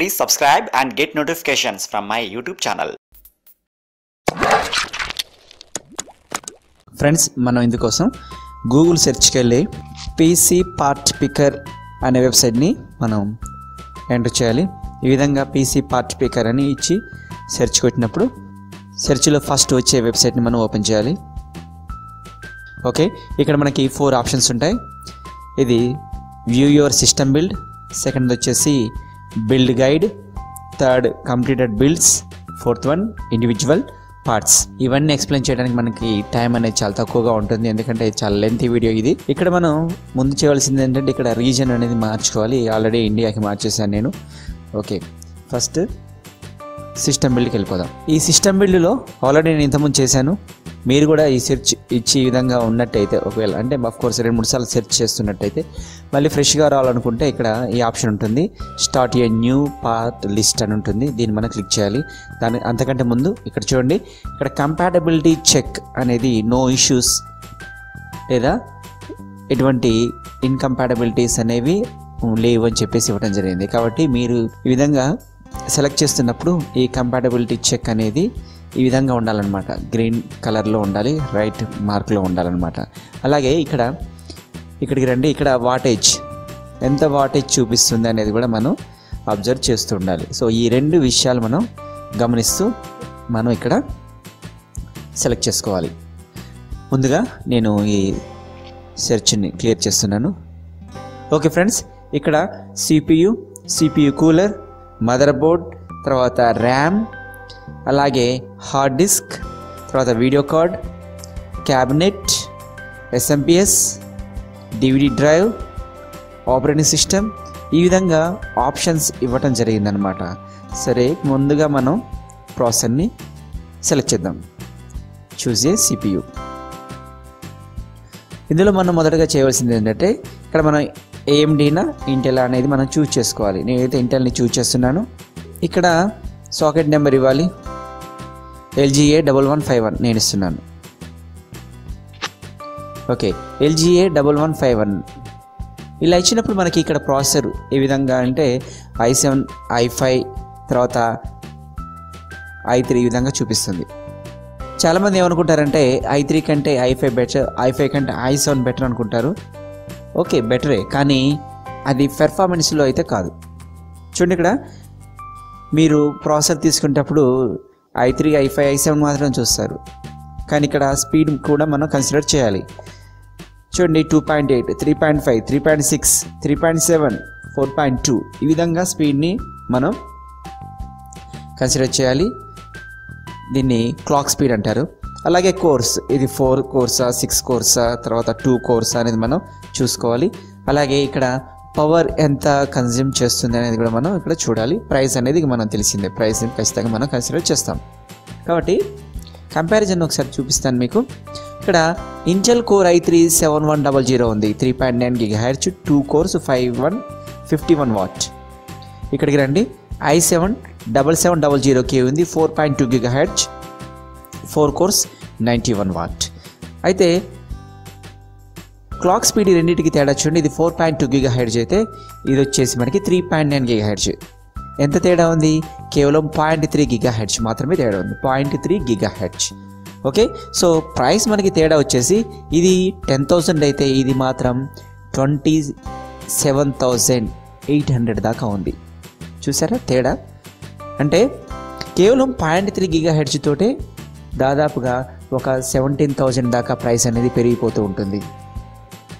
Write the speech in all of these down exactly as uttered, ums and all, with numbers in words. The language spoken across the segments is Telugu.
Please subscribe and get notifications from my YouTube channel. Friends మనం ఇందుకోసం గూగుల్ సెర్చ్కి వెళ్ళి పీసీ పార్ట్ పికర్ అనే వెబ్సైట్ని మనం ఎంటర్ చేయాలి. ఈ విధంగా పీసీ పార్ట్ పికర్ అని ఇచ్చి సెర్చ్ కొట్టినప్పుడు సెర్చ్లో ఫస్ట్ వచ్చే వెబ్సైట్ని మనం ఓపెన్ చేయాలి. ఓకే, ఇక్కడ మనకి ఫోర్ ఆప్షన్స్ ఉంటాయి. ఇది view your system build, second వచ్చేసి build guide, third completed builds, fourth one individual parts. ఇవన్నీ ఎక్స్ప్లెయిన్ చేయడానికి మనకి టైం అనేది చాలా తక్కువగా ఉంటుంది, ఎందుకంటే చాలా లెంతీ వీడియో ఇది. ఇక్కడ మనం ముందు చేయవలసింది ఏంటంటే ఇక్కడ రీజన్ అనేది మార్చుకోవాలి. ఆల్రెడీ ఇండియాకి మార్చేసాను నేను. ఓకే, ఫస్ట్ సిస్టమ్ బిల్డ్కి వెళ్ళిపోదాం. ఈ సిస్టమ్ బిల్డ్లో ఆల్రెడీ నేను ఇంతకుముందు చేశాను. మీరు కూడా ఈ సెర్చ్ ఇచ్చి ఈ విధంగా ఉన్నట్టయితే, ఒకవేళ అంటే ఆఫ్ కోర్స్ రెండు మూడు సార్లు సెర్చ్ చేస్తున్నట్టయితే మళ్ళీ ఫ్రెష్గా రావాలనుకుంటే ఇక్కడ ఈ ఆప్షన్ ఉంటుంది, start a new part list అని ఉంటుంది. దీన్ని మనం క్లిక్ చేయాలి. దాని అంతకంటే ముందు ఇక్కడ చూడండి, ఇక్కడ కంపాటబిలిటీ చెక్ అనేది నో ఇష్యూస్ లేదా ఎటువంటి ఇన్కంపాటబిలిటీస్ అనేవి లేవు అని చెప్పేసి ఇవ్వడం జరిగింది. కాబట్టి మీరు ఈ విధంగా సెలెక్ట్ చేస్తున్నప్పుడు ఈ కంపాటబిలిటీ చెక్ అనేది ఈ విధంగా ఉండాలన్నమాట. గ్రీన్ కలర్లో ఉండాలి, రైట్ మార్క్లో ఉండాలన్నమాట. అలాగే ఇక్కడ ఇక్కడికి రండి, ఇక్కడ వాటేజ్ ఎంత వాటేజ్ చూపిస్తుంది అనేది కూడా మనం అబ్జర్వ్ చేస్తూ ఉండాలి. సో ఈ రెండు విషయాలు మనం గమనిస్తూ మనం ఇక్కడ సెలెక్ట్ చేసుకోవాలి. ముందుగా నేను ఈ సెర్చ్ని క్లియర్ చేస్తున్నాను. ఓకే ఫ్రెండ్స్, ఇక్కడ CPU, CPU cooler, mother board, తర్వాత ర్యామ్, అలాగే హార్డ్ డిస్క్, తర్వాత video card, cabinet, SMPS, DVD drive, operating system, ఈ విధంగా ఆప్షన్స్ ఇవ్వటం జరిగిందనమాట. సరే, ముందుగా మనం ప్రాసెసర్ని సెలెక్ట్ చేద్దాం. Choose a CPU. ఇందులో మనం మొదటగా చేయవలసింది ఏంటంటే ఇక్కడ మనం ఏఎండినా ఇంటెల్ అనేది మనం చూజ్ చేసుకోవాలి. నేనైతే ఇంటెల్ని చూజ్ చేస్తున్నాను. ఇక్కడ సాకెట్ నెంబర్ ఇవ్వాలి, LGA double one five one నేను ఇస్తున్నాను. Okay, LGA double one five one. ఇలా ఇచ్చినప్పుడు మనకి ఇక్కడ ప్రాసెసర్ ఏ విధంగా అంటే ఐ సెవెన్, ఐ ఫైవ్, తర్వాత ఐ త్రీ ఈ విధంగా చూపిస్తుంది. చాలామంది ఏమనుకుంటారంటే ఐ త్రీ కంటే i five better, i five కంటే ఐ సెవెన్ బెటర్ అనుకుంటారు. ఓకే, బెటరే, కానీ అది పెర్ఫార్మెన్స్లో అయితే కాదు. చూడండి, ఇక్కడ మీరు ప్రాసెసర్ తీసుకునేటప్పుడు i three i five i seven మాత్రం చూస్తారు, కానీ ఇక్కడ స్పీడ్ కూడా మనం కన్సిడర్ చేయాలి. చూడండి, two point eight, three point five, three point six, three point seven, four point two, ఈ విధంగా స్పీడ్ని మనం కన్సిడర్ చేయాలి. దీన్ని క్లాక్ స్పీడ్ అంటారు. అలాగే కోర్స్, ఇది ఫోర్ కోర్సా, సిక్స్ కోర్సా, తర్వాత టూ కోర్సా అనేది మనం చూసుకోవాలి. అలాగే ఇక్కడ పవర్ ఎంత కన్జ్యూమ్ చేస్తుంది అనేది కూడా మనం ఇక్కడ చూడాలి. ప్రైస్ అనేది మనం తెలిసిందే, ప్రైస్ ఖచ్చితంగా మనం కన్సిడర్ చేస్తాం. కాబట్టి కంపారిజన్ ఒకసారి చూపిస్తాను మీకు. ఇక్కడ Intel core i three seven one double zero ఉంది, three point nine gigahertz, two cores, five one fifty one watt. ఇక్కడికి రండి, i seven double seven double zero K ఉంది, four point two gigahertz, four cores, ninety one watt. అయితే క్లాక్ స్పీడ్ రెండింటికి తేడా చూడండి. ఇది four point two gigahertz అయితే ఇది వచ్చేసి మనకి three point nine gigahertz. ఎంత తేడా ఉంది? కేవలం పాయింట్ త్రీ గిగా హెర్ట్జ్ మాత్రమే తేడా ఉంది, point three gigahertz. Okay, so price మనకి తేడా వచ్చేసి ఇది టెన్ థౌజండ్ అయితే ఇది మాత్రం twenty seven thousand eight hundred దాకా ఉంది. చూసారా తేడా? అంటే కేవలం పాయింట్ త్రీ గిగా హెర్ట్జ్ తోటే దాదాపుగా ఒక సెవెంటీన్ థౌజండ్ దాకా ప్రైస్ అనేది పెరిగిపోతూ ఉంటుంది.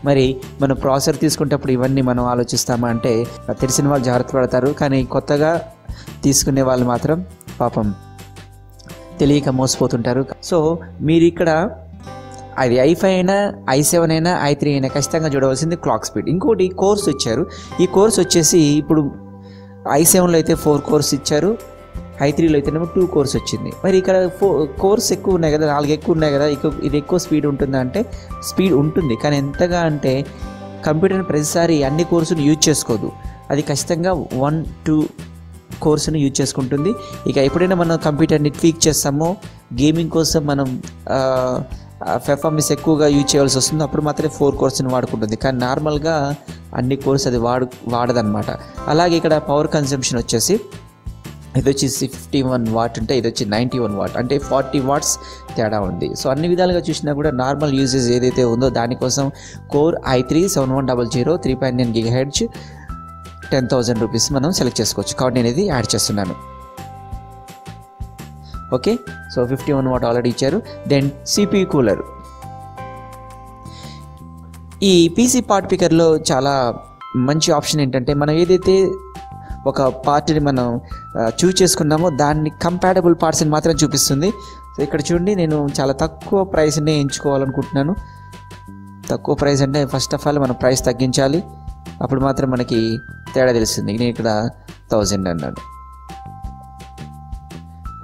మరి మనం ప్రాసెసర్ తీసుకునేటప్పుడు ఇవన్నీ మనం ఆలోచిస్తామా అంటే తెలిసిన వాళ్ళు జాగ్రత్త పడతారు, కానీ కొత్తగా తీసుకునే వాళ్ళు మాత్రం పాపం తెలియక మోసపోతుంటారు. సో మీరు ఇక్కడ అది ఐ ఫైవ్ అయినా ఐ సెవెన్ అయినా ఐ త్రీ అయినా ఖచ్చితంగా చూడవలసింది క్లాక్ స్పీడ్. ఇంకోటి కోర్స్ ఇచ్చారు, ఈ కోర్స్ వచ్చేసి ఇప్పుడు ఐ సెవెన్లో అయితే ఫోర్ కోర్స్ ఇచ్చారు, ఐ త్రీలో అయితేనేమో టూ కోర్స్ వచ్చింది. మరి ఇక్కడ ఫో కోర్స్ ఎక్కువ ఉన్నాయి కదా, నాలుగు ఎక్కువ ఉన్నాయి కదా, ఎక్కువ ఇది ఎక్కువ స్పీడ్ ఉంటుందా అంటే స్పీడ్ ఉంటుంది, కానీ ఎంతగా అంటే కంప్యూటర్ని ప్రతిసారి అన్ని కోర్సును యూజ్ చేసుకోదు, అది ఖచ్చితంగా వన్ టూ కోర్సును యూజ్ చేసుకుంటుంది. ఇక ఎప్పుడైనా మనం కంప్యూటర్ని ట్వీక్ చేస్తామో, గేమింగ్ కోసం మనం పెర్ఫార్మెన్స్ ఎక్కువగా యూజ్ చేయాల్సి వస్తుంది, అప్పుడు మాత్రమే ఫోర్ కోర్స్ని వాడుకుంటుంది. కానీ నార్మల్గా అన్ని కోర్స్ అది వాడు వాడదనమాట. అలాగే ఇక్కడ పవర్ కన్సంప్షన్ వచ్చేసి ఇది వచ్చి ఫిఫ్టీ వన్ వాట్ అంటే ఇది వచ్చి నైంటీ వన్ వాట్ అంటే ఫార్టీ వాట్స్ తేడా ఉంది. సో అన్ని విధాలుగా చూసినా కూడా నార్మల్ యూజేజ్ ఏదైతే ఉందో దానికోసం core i three seven one double zero three point nine gigahertz ten thousand rupees మనం సెలెక్ట్ చేసుకోవచ్చు. కాబట్టి నేను ఇది యాడ్ చేస్తున్నాను. Okay, so fifty one watt already ఇచ్చారు. Then CPU cooler. ఈ పీసీ పార్ట్ పికర్లో చాలా మంచి ఆప్షన్ ఏంటంటే మనం ఏదైతే ఒక పార్ట్ని మనం చూస్ చేసుకున్నామో దాన్ని కంపాటబుల్ పార్ట్స్ని మాత్రం చూపిస్తుంది. సో ఇక్కడ చూడండి, నేను చాలా తక్కువ ప్రైస్ని ఎంచుకోవాలనుకుంటున్నాను. తక్కువ ప్రైస్ అంటే ఫస్ట్ ఆఫ్ ఆల్ మనం ప్రైస్ తగ్గించాలి, అప్పుడు మాత్రం మనకి తేడా తెలుస్తుంది. నేను ఇక్కడ థౌజండ్ అన్నాను.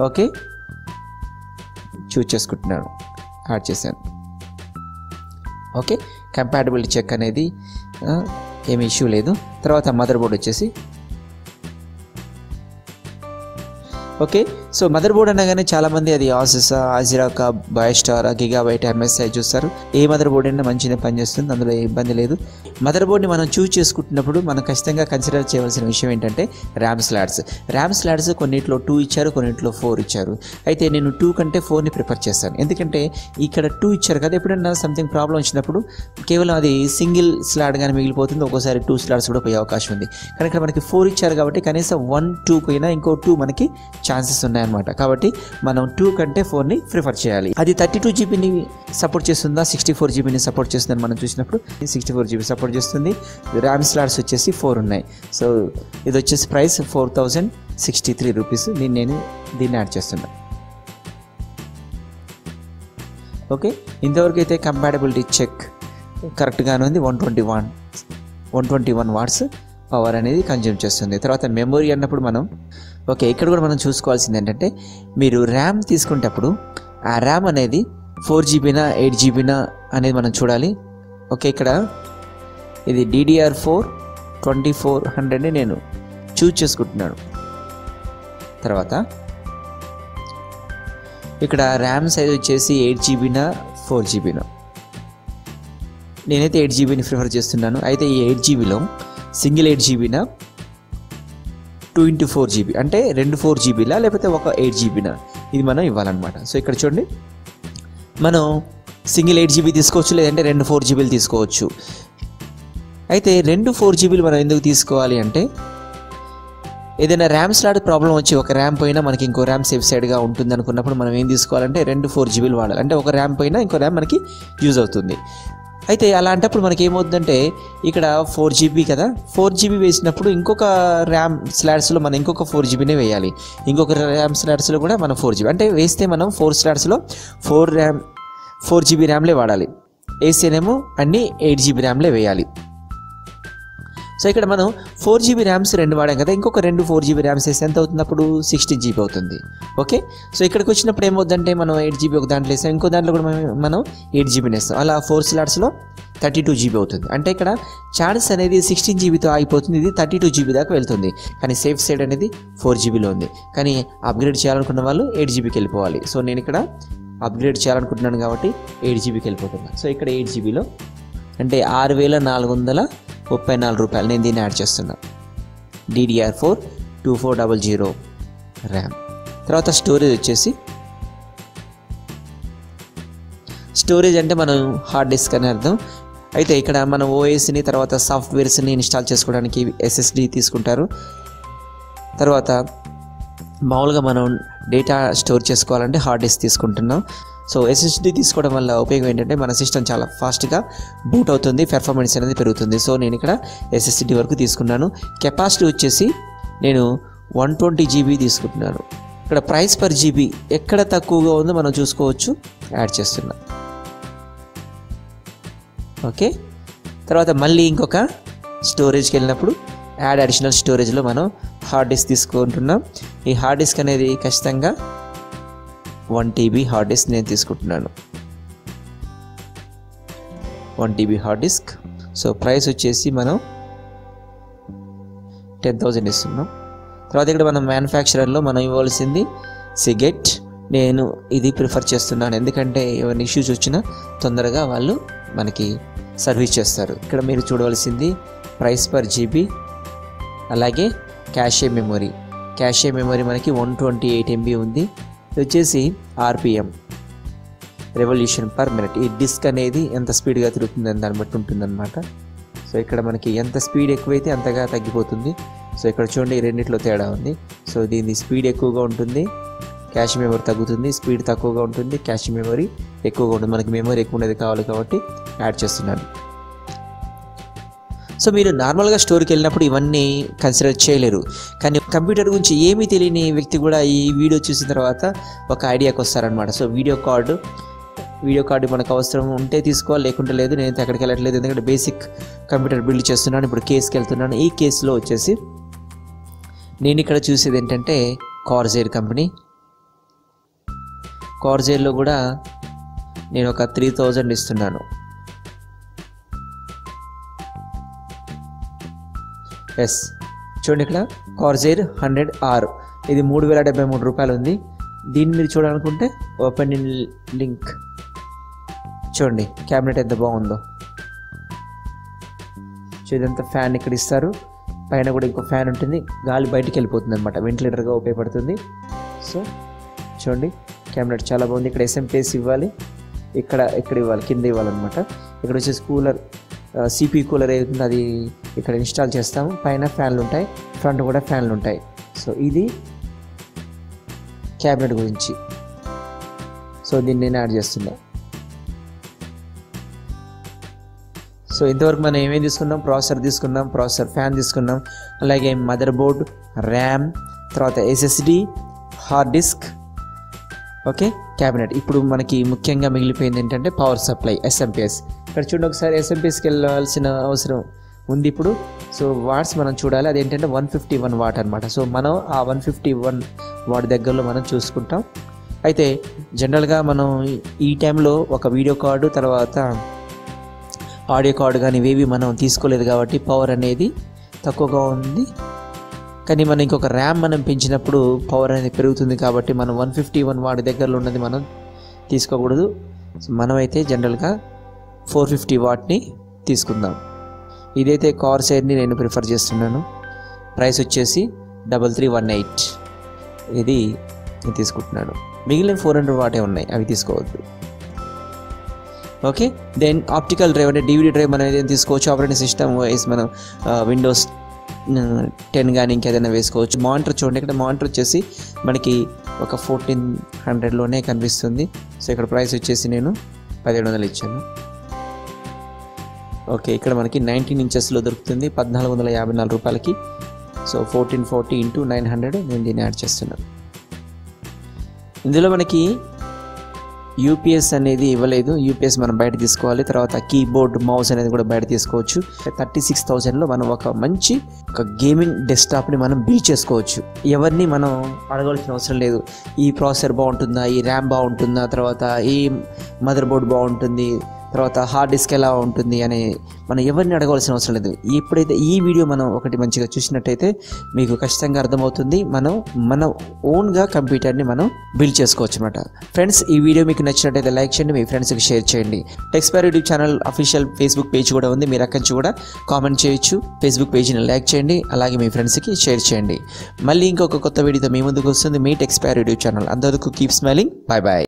ఓకే, చూస్ చేసుకుంటున్నాను, యాడ్ చేశాను. ఓకే, కంపాటబిలిటీ చెక్ అనేది ఏమి ఇష్యూ లేదు. తర్వాత మదర్ బోర్డ్ వచ్చేసి ఓకే. సో మదర్ బోర్డ్ అనగానే చాలామంది అది Asus, ASRock, Biostar, Gigabyte, MSI చూస్తారు. ఏ మదర్ బోర్డ్ అయినా మంచిగా పనిచేస్తుంది, అందులో ఏ ఇబ్బంది లేదు. మదర్ బోర్డ్ని మనం చూస్ చేసుకుంటున్నప్పుడు మనం ఖచ్చితంగా కన్సిడర్ చేయవలసిన విషయం ఏంటంటే ర్యామ్ స్లాట్స్. ర్యామ్ స్లాట్స్ కొన్నింటిలో టూ ఇచ్చారు, కొన్నింటిలో ఫోర్ ఇచ్చారు. అయితే నేను టూ కంటే ఫోర్ని ప్రిఫర్ చేస్తాను. ఎందుకంటే ఇక్కడ టూ ఇచ్చారు కదా, ఎప్పుడైనా సంథింగ్ ప్రాబ్లం వచ్చినప్పుడు కేవలం అది సింగిల్ స్లాట్ కానీ మిగిలిపోతుంది, ఒక్కోసారి టూ స్లాట్స్ కూడా పోయే అవకాశం ఉంది. కానీ ఇక్కడ మనకి ఫోర్ ఇచ్చారు కాబట్టి కనీసం వన్ టూ పోయినా ఇంకో టూ మనకి ఛాన్సెస్ ఉన్నాయన్నమాట. కాబట్టి మనం టూ కంటే ఫోర్ని ప్రిఫర్ చేయాలి. అది థర్టీ టూ జీబీని సపోర్ట్ చేస్తుందా, సిక్స్టీ ఫోర్ జీబీని సపోర్ట్ చేస్తుందని మనం చూసినప్పుడు సిక్స్టీ ఫోర్ జీబీ సపోర్ట్ చేస్తుంది. ర్యామ్ స్లాట్స్ వచ్చేసి ఫోర్ ఉన్నాయి. సో ఇది వచ్చేసి price four thousand sixty three rupees. దీన్ని నేను దీన్ని యాడ్ చేస్తున్నా. ఓకే, ఇంతవరకు అయితే కంపాటబిలిటీ చెక్ కరెక్ట్గానే ఉంది. One twenty one one twenty one watts power అనేది కన్జ్యూమ్ చేస్తుంది. తర్వాత మెమొరీ అన్నప్పుడు మనం ఓకే, ఇక్కడ కూడా మనం చూసుకోవాల్సింది ఏంటంటే మీరు ర్యామ్ తీసుకునేటప్పుడు ఆ ర్యామ్ అనేది ఫోర్ జీబీనా ఎయిట్ జీబీనా అనేది మనం చూడాలి. ఓకే, ఇక్కడ ఇది డీడీఆర్ ఫోర్ ట్వంటీ ఫోర్ హండ్రెడ్ని నేను చూజ్ చేసుకుంటున్నాను. తర్వాత ఇక్కడ ర్యామ్ సైజ్ వచ్చేసి ఎయిట్ జీబీనా ఫోర్ జీబీనా. నేనైతే ఎయిట్ జీబీని ప్రిఫర్ చేస్తున్నాను. అయితే ఈ ఎయిట్ జీబీలో సింగిల్ ఎయిట్ జీబీనా టూ ఇంటూ ఫోర్ జీబీ అంటే రెండు ఫోర్ జీబీలా లేకపోతే ఒక ఎయిట్ జీబీనా ఇది మనం ఇవ్వాలన్నమాట. సో ఇక్కడ చూడండి, మనం సింగిల్ ఎయిట్ జీబీ తీసుకోవచ్చు, లేదంటే రెండు ఫోర్ జీబీలు తీసుకోవచ్చు. అయితే రెండు ఫోర్ జీబీలు మనం ఎందుకు తీసుకోవాలి అంటే ఏదైనా ర్యామ్ స్లాట్ ప్రాబ్లం వచ్చి ఒక ర్యామ్ పోయినా మనకి ఇంకో ర్యామ్ సేఫ్ సైడ్గా ఉంటుంది అనుకున్నప్పుడు మనం ఏం తీసుకోవాలంటే రెండు ఫోర్ జీబీలు వాడాలి. అంటే ఒక ర్యామ్ పోయినా ఇంకో ర్యామ్ మనకి యూజ్ అవుతుంది. అయితే అలాంటప్పుడు మనకి ఏమవుతుందంటే ఇక్కడ ఫోర్ జీబీ కదా, ఫోర్ జీబీ వేసినప్పుడు ఇంకొక ర్యామ్ స్లాట్స్లో మనం ఇంకొక ఫోర్ జీబీనే వేయాలి. ఇంకొక ర్యామ్ స్లాట్స్లో కూడా మనం ఫోర్ జీబీ అంటే వేస్తే మనం ఫోర్ స్లాట్స్లో ఫోర్ ర్యామ్ ఫోర్ జీబీ ర్యామ్లే వాడాలి, వేస్తేనేమో అన్నీ ఎయిట్ జీబీ ర్యామ్లే వేయాలి. సో ఇక్కడ మనం ఫోర్ జీబీ ర్యామ్స్ రెండు వాడాం కదా, ఇంకొక రెండు ఫోర్ జీబీ ర్యామ్స్ వేస్తే ఎంత అవుతున్నప్పుడు సిక్స్టీ జీబీ అవుతుంది. ఓకే, సో ఇక్కడికి వచ్చినప్పుడు ఏమవుతుందంటే మనం ఎయిట్ జీబీ ఒక దాంట్లో వేస్తాం, ఇంకో దాంట్లో కూడా మనం ఎయిట్ జీబీని వేస్తాం. అలా ఫోర్ స్లాట్స్లో థర్టీ టూ జీబీ అవుతుంది. అంటే ఇక్కడ ఛాన్స్ అనేది సిక్స్టీన్ జీబీతో ఆగిపోతుంది, ఇది థర్టీ టూ జీబీ దాకా వెళ్తుంది. కానీ సేఫ్ సైడ్ అనేది ఫోర్ జీబీలో ఉంది, కానీ అప్గ్రేడ్ చేయాలనుకున్న వాళ్ళు ఎయిట్ జీబీకి వెళ్ళిపోవాలి. సో నేను ఇక్కడ అప్గ్రేడ్ చేయాలనుకుంటున్నాను కాబట్టి ఎయిట్ జీబీకి వెళ్ళిపోతున్నాను. సో ఇక్కడ ఎయిట్ జీబీలో అంటే ఆరు వేల నాలుగు వందల ముప్పై నాలుగు రూపాయలు నేను దీన్ని యాడ్ చేస్తున్నాను. DDR four two four double zero RAM. తర్వాత స్టోరేజ్ వచ్చేసి స్టోరేజ్ అంటే మనం హార్డ్ డిస్క్ అని అర్థం. అయితే ఇక్కడ మనం ఓఎస్ని తర్వాత సాఫ్ట్వేర్స్ని ఇన్స్టాల్ చేసుకోవడానికి ఎస్ఎస్డి తీసుకుంటారు. తర్వాత మామూలుగా మనం డేటా స్టోర్ చేసుకోవాలంటే హార్డ్ డిస్క్ తీసుకుంటున్నాం. సో ఎస్ఎస్డి తీసుకోవడం వల్ల ఉపయోగం ఏంటంటే మన సిస్టమ్ చాలా ఫాస్ట్గా బూట్ అవుతుంది, పెర్ఫార్మెన్స్ అనేది పెరుగుతుంది. సో నేను ఇక్కడ ఎస్ఎస్డి వరకు తీసుకున్నాను. కెపాసిటీ వచ్చేసి నేను వన్ ట్వంటీ జీబీ తీసుకుంటున్నాను. ఇక్కడ ప్రైస్ పర్ జీబీ ఎక్కడ తక్కువగా ఉందో మనం చూసుకోవచ్చు, యాడ్ చేస్తున్నా. ఓకే, తర్వాత మళ్ళీ ఇంకొక స్టోరేజ్కి వెళ్ళినప్పుడు యాడ్ అడిషనల్ స్టోరేజ్లో మనం హార్డ్ డిస్క్ తీసుకుంటున్నాం. ఈ హార్డ్ డిస్క్ అనేది ఖచ్చితంగా వన్ టీబీ హార్డ్ డిస్క్ నేను తీసుకుంటున్నాను. One TB hard disk. So price వచ్చేసి మనం టెన్ థౌజండ్ ఇస్తున్నాం. తర్వాత ఇక్కడ మనం మ్యానుఫ్యాక్చరర్లో మనం ఇవ్వాల్సింది సిగెట్ నేను ఇది ప్రిఫర్ చేస్తున్నాను, ఎందుకంటే ఏమైనా ఇష్యూస్ వచ్చినా తొందరగా వాళ్ళు మనకి సర్వీస్ చేస్తారు. ఇక్కడ మీరు చూడవలసింది ప్రైస్ పర్ జీబీ, అలాగే క్యాషే మెమొరీ. క్యాషే మెమొరీ మనకి వన్ ట్వంటీ ఎయిట్ ఎంబీ ఉంది. ఇది వచ్చేసి ఆర్పిఎం, రెవల్యూషన్ పర్ మినిట్. ఈ డిస్క్ అనేది ఎంత స్పీడ్గా తిరుగుతుందని దాన్ని బట్టి ఉంటుందన్నమాట. సో ఇక్కడ మనకి ఎంత స్పీడ్ ఎక్కువైతే అంతగా తగ్గిపోతుంది. సో ఇక్కడ చూడండి రెండిట్లో తేడా ఉంది. సో దీని స్పీడ్ ఎక్కువగా ఉంటుంది, క్యాష్ మెమరీ తగ్గుతుంది. స్పీడ్ తక్కువగా ఉంటుంది, క్యాష్ మెమరీ ఎక్కువగా ఉంటుంది. మనకి మెమరీ ఎక్కువ ఉండేది కావాలి కాబట్టి యాడ్ చేస్తున్నాను. సో మీరు నార్మల్గా స్టోర్కి వెళ్ళినప్పుడు ఇవన్నీ కన్సిడర్ చేయలేరు, కానీ కంప్యూటర్ గురించి ఏమీ తెలియని వ్యక్తి కూడా ఈ వీడియో చూసిన తర్వాత ఒక ఐడియాకి వస్తారనమాట. So video card video card మనకు అవసరం ఉంటే తీసుకోవాలి, లేకుంటే లేదు. నేనైతే అక్కడికి వెళ్ళట్లేదు, ఎందుకంటే బేసిక్ కంప్యూటర్ బిల్డ్ చేస్తున్నాను. ఇప్పుడు కేసుకి వెళ్తున్నాను. ఈ కేసులో వచ్చేసి నేను ఇక్కడ చూసేది ఏంటంటే కార్జైర్ కంపెనీ. కార్జైర్లో కూడా నేను ఒక త్రీ థౌజండ్ ఇస్తున్నాను. ఎస్ చూడండి, ఇక్కడ కార్జైర్ హండ్రెడ్ ఆర్ ఇది మూడు వేల డెబ్బై మూడు రూపాయలు ఉంది. దీన్ని మీరు చూడాలనుకుంటే ఓపెన్ ఇన్ లింక్. చూడండి క్యాబినెట్ ఎంత బాగుందో. ఇదంతా ఫ్యాన్ ఇక్కడ ఇస్తారు, పైన కూడా ఇంకో ఫ్యాన్ ఉంటుంది, గాలి బయటికి వెళ్ళిపోతుంది అనమాట, వెంటిలేటర్గా ఉపయోగపడుతుంది. సో చూడండి క్యాబినెట్ చాలా బాగుంది. ఇక్కడ ఎస్ఎంపీఎస్ ఇవ్వాలి, ఇక్కడ ఇక్కడ ఇవ్వాలి, కింద ఇవ్వాలన్నమాట. ఇక్కడ వచ్చేసి కూలర్, సిపి కూలర్ ఏదైతుందో అది ఇక్కడ ఇన్స్టాల్ చేస్తాము. పైన ఫ్యాన్లు ఉంటాయి, ఫ్రంట్ కూడా ఫ్యాన్లు ఉంటాయి. సో ఇది క్యాబినెట్ గురించి. సో దీన్ని నేను యాడ్ చేస్తున్నా. సో ఇంతవరకు మనం ఏమేమి తీసుకున్నాం? ప్రాసెసర్ తీసుకున్నాం, ప్రాసెసర్ ఫ్యాన్ తీసుకున్నాం, అలాగే మదర్ బోర్డ్, ర్యామ్, తర్వాత SSD, hard disk, okay cabinet. ఇప్పుడు మనకి ముఖ్యంగా మిగిలిపోయింది ఏంటంటే పవర్ సప్లై, ఎస్ఎంపిఎస్. ఇక్కడ చూడండి ఒకసారి ఎస్ఎంపిఎస్కి వెళ్ళాల్సిన అవసరం ఉంది ఇప్పుడు. సో వాట్స్ మనం చూడాలి, అదేంటంటే వన్ ఫిఫ్టీ వన్ వాట్ అనమాట. సో మనం ఆ వన్ ఫిఫ్టీ వన్ వాట్ దగ్గరలో మనం చూసుకుంటాం. అయితే జనరల్గా మనం ఈ టైంలో ఒక వీడియో కార్డు, తర్వాత ఆడియో కార్డు కానీ ఇవేవి మనం తీసుకోలేదు కాబట్టి పవర్ అనేది తక్కువగా ఉంది. కానీ మనం ఇంకొక ర్యామ్ మనం పెంచినప్పుడు పవర్ అనేది పెరుగుతుంది కాబట్టి మనం వన్ ఫిఫ్టీ వన్ వాట్ దగ్గరలో ఉన్నది మనం తీసుకోకూడదు. మనమైతే జనరల్గా ఫోర్ ఫిఫ్టీ వాట్ని తీసుకుందాం. ఇదైతే కార్సైర్ని నేను ప్రిఫర్ చేస్తున్నాను. ప్రైస్ వచ్చేసి డబల్ త్రీ వన్ ఎయిట్ ఇది నేను తీసుకుంటున్నాను. మిగిలిన ఫోర్ హండ్రెడ్ వాటే ఉన్నాయి, అవి తీసుకోవద్దు. ఓకే, దెన్ ఆప్టికల్ డ్రైవ్ అంటే డివిడి డ్రైవ్ మనం ఏదైనా తీసుకోవచ్చు. ఆపరేటింగ్ సిస్టమ్ వైస్ మనం విండోస్ టెన్ కానీ ఇంకేదైనా వేసుకోవచ్చు. మానిటర్ చూడండి, ఇక్కడ మానిటర్ వచ్చేసి మనకి ఒక ఫోర్టీన్ హండ్రెడ్లోనే కనిపిస్తుంది. సో ఇక్కడ ప్రైస్ వచ్చేసి నేను పదిహేడు వందలు ఇచ్చాను. ఓకే, ఇక్కడ మనకి నైన్టీన్ ఇంచెస్లో దొరుకుతుంది పద్నాలుగు వందల యాభై నాలుగు రూపాయలకి. So fourteen forty into nine hundred నేను దీన్ని యాడ్ చేస్తున్నాను. ఇందులో మనకి యూపీఎస్ అనేది ఇవ్వలేదు, యూపీఎస్ మనం బయట తీసుకోవాలి. తర్వాత కీబోర్డ్, మౌస్ అనేది కూడా బయట తీసుకోవచ్చు. థర్టీ సిక్స్ థౌజండ్లో మనం ఒక మంచి ఒక గేమింగ్ డెస్క్టాప్ని మనం బిల్డ్ చేసుకోవచ్చు. ఎవరిని మనం అడగాల్సిన అవసరం లేదు. ఈ ప్రాసెసర్ బాగుంటుందా, ఈ ర్యామ్ బాగుంటుందా, తర్వాత ఈ మదర్ బోర్డ్ బాగుంటుంది, తర్వాత హార్డ్ డిస్క్ ఎలా ఉంటుంది అని మనం ఎవరిని అడగాల్సిన అవసరం లేదు. ఎప్పుడైతే ఈ వీడియో మనం ఒకటి మంచిగా చూసినట్టయితే మీకు ఖచ్చితంగా అర్థమవుతుంది. మనం మన ఓన్గా కంప్యూటర్ని మనం బిల్డ్ చేసుకోవచ్చు అనమాట. ఫ్రెండ్స్, ఈ వీడియో మీకు నచ్చినట్టయితే లైక్ చేయండి, మీ ఫ్రెండ్స్కి షేర్ చేయండి. Techspire YouTube channel official Facebook page కూడా ఉంది, మీరు అక్కడి నుంచి కూడా కామెంట్ చేయొచ్చు. ఫేస్బుక్ పేజ్ని లైక్ చేయండి, అలాగే మీ ఫ్రెండ్స్కి షేర్ చేయండి. మళ్ళీ ఇంకొక కొత్త వీడియోతో మీ ముందుకు వస్తుంది మీ టెక్స్పైర్ యూట్యూబ్ ఛానల్. అంతవరకు కీప్ స్మైలింగ్, బాయ్ బాయ్.